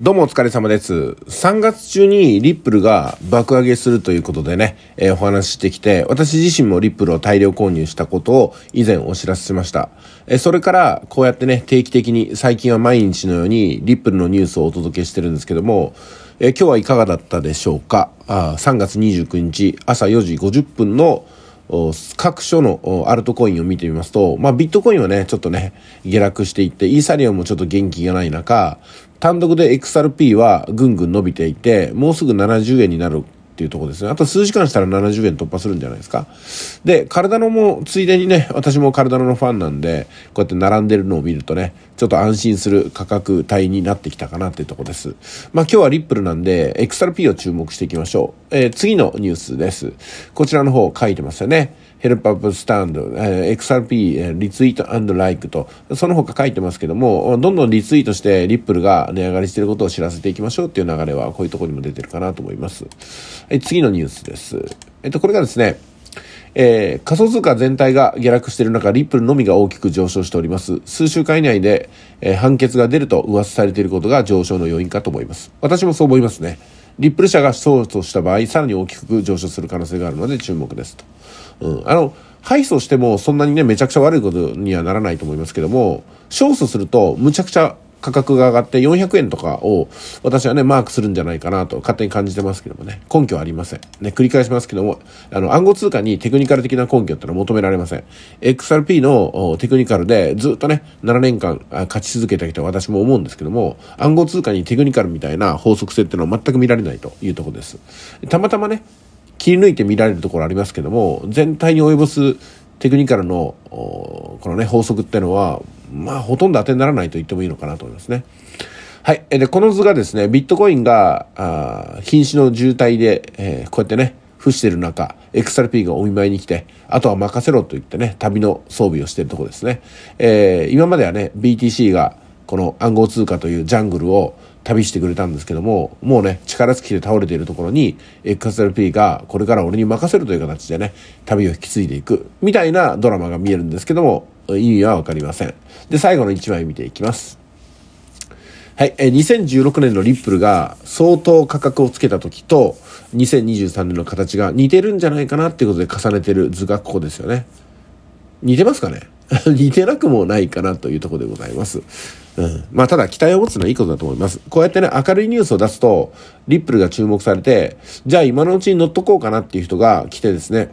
どうもお疲れ様です。3月中にリップルが爆上げするということでね、お話ししてきて、私自身もリップルを大量購入したことを以前お知らせしました。それからこうやってね、定期的に最近は毎日のようにリップルのニュースをお届けしてるんですけども、今日はいかがだったでしょうか。3月29日朝4時50分の各所のアルトコインを見てみますと、ビットコインはね、ちょっとね、下落していって、イーサリアムもちょっと元気がない中、単独で XRP はぐんぐん伸びていて、もうすぐ70円になるっていうところですね。あと数時間したら70円突破するんじゃないですか。で、カルダノも、ついでにね、私もカルダノのファンなんで、こうやって並んでるのを見るとね、ちょっと安心する価格帯になってきたかなっていうところです。今日はリップルなんで、XRP を注目していきましょう。次のニュースです。こちらの方書いてますよね。ヘルプアップスタンド、XRP、リツイート&ライクと、その他書いてますけども、どんどんリツイートしてリップルが値上がりしていることを知らせていきましょうっていう流れは、こういうところにも出てるかなと思います。次のニュースです。これがですね、仮想通貨全体が下落している中、リップルのみが大きく上昇しております。数週間以内で、判決が出ると噂されていることが上昇の要因かと思います。私もそう思いますね。リップル社がそうとした場合、さらに大きく上昇する可能性があるので注目ですと。敗訴してもそんなにね、めちゃくちゃ悪いことにはならないと思いますけども、勝訴するとむちゃくちゃ価格が上がって400円とかを私はね、マークするんじゃないかなと勝手に感じてますけどもね、根拠はありません。ね、繰り返しますけども、暗号通貨にテクニカル的な根拠ってのは求められません。XRP のテクニカルでずっとね、7年間勝ち続けてきた私も思うんですけども、暗号通貨にテクニカルみたいな法則性ってのは全く見られないというところです。たまたまね、切り抜いて見られるところありますけども、全体に及ぼすテクニカルの、このね、法則ってのは、ほとんど当てにならないと言ってもいいのかなと思いますね。はい。で、この図がですね、ビットコインが、瀕死の渋滞で、こうやってね、付している中、XRP がお見舞いに来て、あとは任せろと言ってね、旅の装備をしているところですね。今まではね、BTC が、この暗号通貨というジャングルを旅してくれたんですけども、もうね、力尽きて倒れているところに、XRP がこれから俺に任せるという形でね、旅を引き継いでいく、みたいなドラマが見えるんですけども、意味はわかりません。で、最後の1枚見ていきます。はい。2016年のリップルが相当価格をつけた時と、2023年の形が似てるんじゃないかなっていうことで重ねてる図がここですよね。似てますかね似てなくもないかなというところでございます。ただ期待を持つのはいいことだと思います。こうやってね、明るいニュースを出すと、リップルが注目されて、じゃあ今のうちに乗っとこうかなっていう人が来てですね、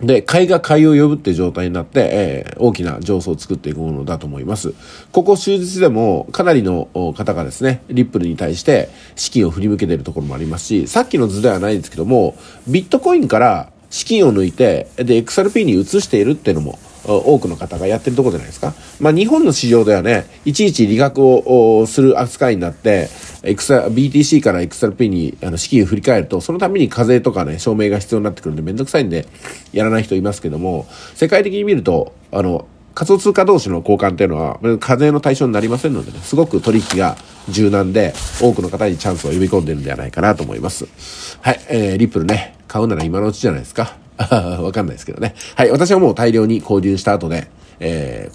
で、買いが買いを呼ぶっていう状態になって、大きな上昇を作っていくものだと思います。ここ数日でもかなりの方がですね、リップルに対して資金を振り向けているところもありますし、さっきの図ではないんですけども、ビットコインから資金を抜いて、で、XRP に移しているっていうのも、多くの方がやってるところじゃないですか。日本の市場ではね、いちいち利確をする扱いになって、BTC から XRP に資金を振り替えると、そのために課税とかね、証明が必要になってくるんでめんどくさいんで、やらない人いますけども、世界的に見ると、仮想通貨同士の交換っていうのは、課税の対象になりませんのでね、すごく取引が柔軟で、多くの方にチャンスを呼び込んでるんではないかなと思います。はい、リップルね、買うなら今のうちじゃないですか。わかんないですけどね。はい。私はもう大量に購入した後で、こう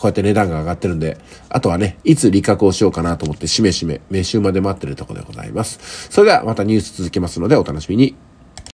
やって値段が上がってるんで、あとはね、いつ利確をしようかなと思って、しめしめ、明週まで待ってるところでございます。それではまたニュース続きますので、お楽しみに。